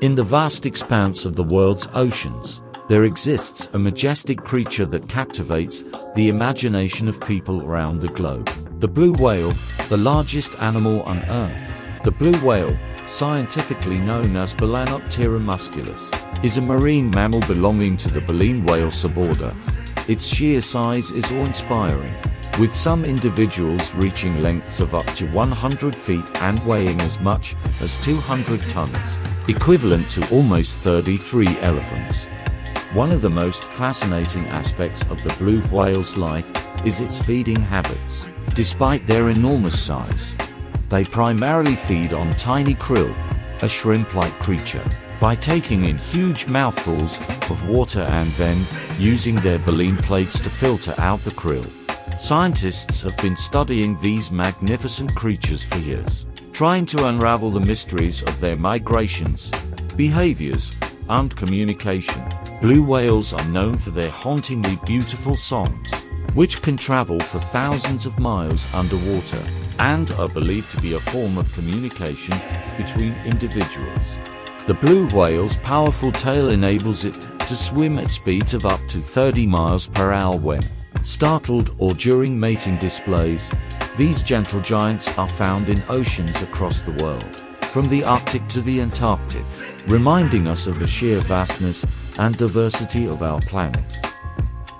In the vast expanse of the world's oceans, there exists a majestic creature that captivates the imagination of people around the globe. The blue whale, the largest animal on Earth. The blue whale, scientifically known as Balaenoptera musculus, is a marine mammal belonging to the baleen whale suborder. Its sheer size is awe-inspiring, with some individuals reaching lengths of up to 100 feet and weighing as much as 200 tons, equivalent to almost 33 elephants. One of the most fascinating aspects of the blue whale's life is its feeding habits. Despite their enormous size, they primarily feed on tiny krill, a shrimp-like creature, by taking in huge mouthfuls of water and then using their baleen plates to filter out the krill. Scientists have been studying these magnificent creatures for years, trying to unravel the mysteries of their migrations, behaviors, and communication. Blue whales are known for their hauntingly beautiful songs, which can travel for thousands of miles underwater, and are believed to be a form of communication between individuals. The blue whale's powerful tail enables it to swim at speeds of up to 30 miles per hour when startled or during mating displays. These gentle giants are found in oceans across the world, from the Arctic to the Antarctic, reminding us of the sheer vastness and diversity of our planet.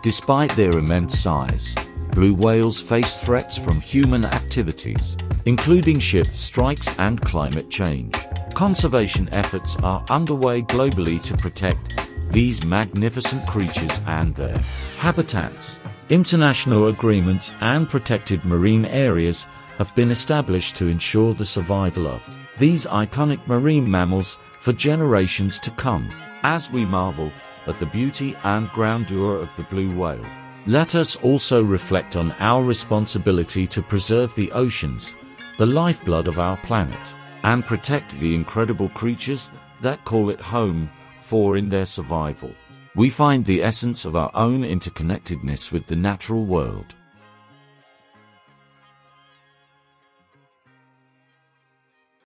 Despite their immense size, blue whales face threats from human activities, including ship strikes and climate change. Conservation efforts are underway globally to protect these magnificent creatures and their habitats. International agreements and protected marine areas have been established to ensure the survival of these iconic marine mammals for generations to come. As we marvel at the beauty and grandeur of the blue whale, let us also reflect on our responsibility to preserve the oceans, the lifeblood of our planet, and protect the incredible creatures that call it home, for in their survival, we find the essence of our own interconnectedness with the natural world.